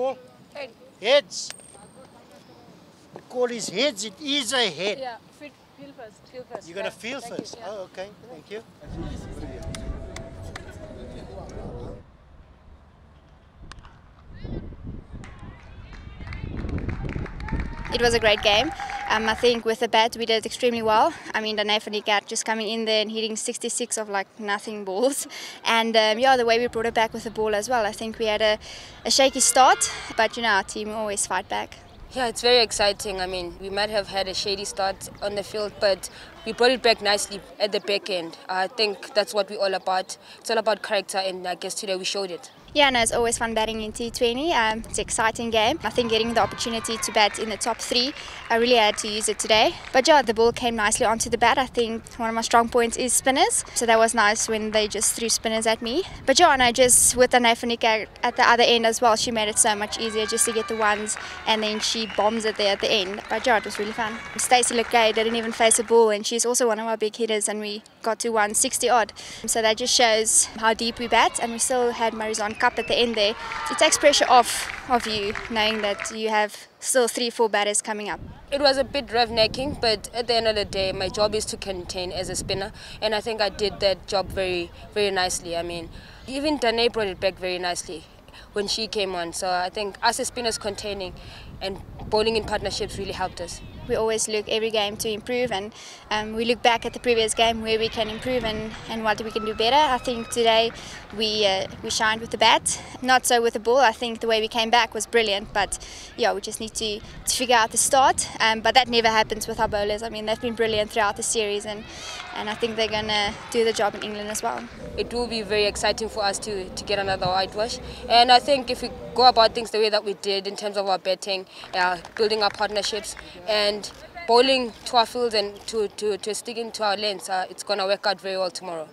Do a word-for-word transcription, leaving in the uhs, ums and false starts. call? Head. Heads. The call is heads, it is a head. Yeah, feel, feel first, feel first. You're going to feel Thank first? You, yeah. Oh, okay, thank you. It was a great game. Um, I think with the bat we did extremely well. I mean, Dané van Niekerk just coming in there and hitting sixty-six of like nothing balls. And um, yeah, the way we brought it back with the ball as well. I think we had a, a shaky start, but you know, our team always fight back. Yeah, it's very exciting. I mean, we might have had a shady start on the field, but we brought it back nicely at the back end. I think that's what we're all about. It's all about character, and I guess today we showed it. Yeah, no, it's always fun batting in T twenty. Um, it's an exciting game. I think getting the opportunity to bat in the top three, I really had to use it today. But yeah, the ball came nicely onto the bat. I think one of my strong points is spinners, so that was nice when they just threw spinners at me. But yeah, no, just with Anafenika at the other end as well, she made it so much easier just to get the ones, and then she bombs it there at the end. But yeah, it was really fun. Stacey looked great, didn't even face a ball, and she's also one of our big hitters, and we got to one sixty odd. So that just shows how deep we bat, and we still had Marizanne Kapp at the end there. It takes pressure off of you, knowing that you have still three, four batters coming up. It was a bit nerve-wracking, but at the end of the day, my job is to contain as a spinner, and I think I did that job very, very nicely. I mean, even Dané brought it back very nicely when she came on. So I think us as spinners containing and bowling in partnerships really helped us. We always look every game to improve, and um, we look back at the previous game where we can improve and, and what we can do better. I think today we uh, we shined with the bat, not so with the ball. I think the way we came back was brilliant, but yeah, we just need to, to figure out the start. Um, but that never happens with our bowlers. I mean, they've been brilliant throughout the series, and, and I think they're going to do the job in England as well. It will be very exciting for us to, to get another whitewash, and I think if we go about things the way that we did in terms of our batting, uh, building our partnerships, and bowling to our fields and to, to, to sticking to our lanes, uh, it's going to work out very well tomorrow.